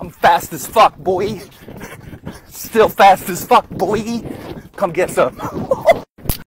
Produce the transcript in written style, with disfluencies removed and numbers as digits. I'm fast as fuck, boy. Still fast as fuck, boy. Come get some.